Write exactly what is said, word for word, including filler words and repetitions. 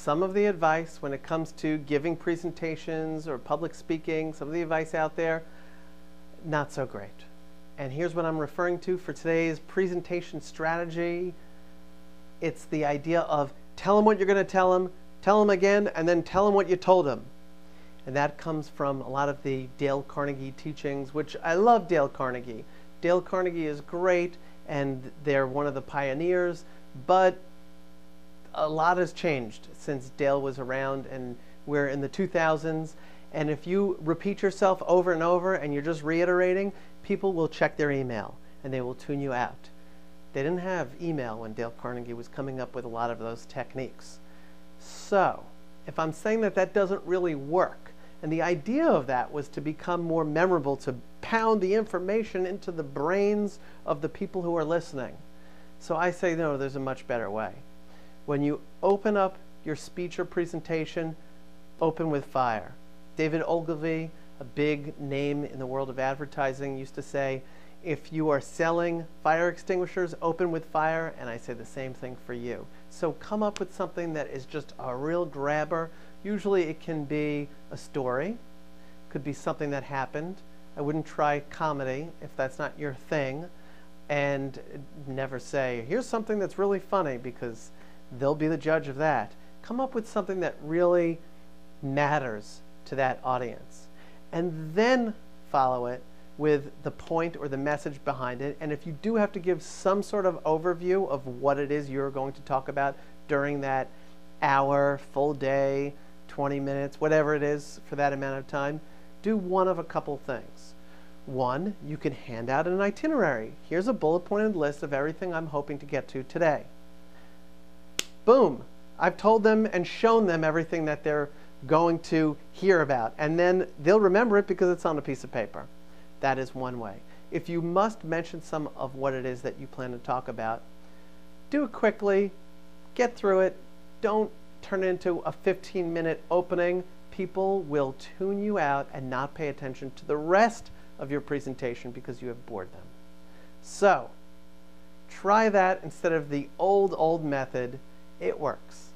some of the advice when it comes to giving presentations or public speaking, some of the advice out there, not so great. And here's what I'm referring to for today's presentation strategy. It's the idea of tell them what you're going to tell them, tell them again, and then tell them what you told them. And that comes from a lot of the Dale Carnegie teachings, which I love Dale Carnegie. Dale Carnegie is great, and they're one of the pioneers, but a lot has changed since Dale was around, and we're in the two thousands. And if you repeat yourself over and over and you're just reiterating, people will check their email and they will tune you out. They didn't have email when Dale Carnegie was coming up with a lot of those techniques. So if I'm saying that that doesn't really work, and the idea of that was to become more memorable, to pound the information into the brains of the people who are listening. So I say, no, there's a much better way. When you open up your speech or presentation, open with fire. David Ogilvy, a big name in the world of advertising, used to say, if you are selling fire extinguishers, open with fire, and I say the same thing for you. So come up with something that is just a real grabber. Usually it can be a story, could be something that happened. I wouldn't try comedy if that's not your thing, and never say, here's something that's really funny, because they'll be the judge of that. Come up with something that really matters to that audience, and then follow it with the point or the message behind it. And if you do have to give some sort of overview of what it is you're going to talk about during that hour, full day, twenty minutes, whatever it is for that amount of time, do one of a couple things. One, you can hand out an itinerary. Here's a bullet-pointed list of everything I'm hoping to get to today. Boom! I've told them and shown them everything that they're going to hear about, and then they'll remember it because it's on a piece of paper. That is one way. If you must mention some of what it is that you plan to talk about, do it quickly, get through it, don't turn it into a fifteen minute opening. People will tune you out and not pay attention to the rest of your presentation because you have bored them. So, try that instead of the old, old method. It works.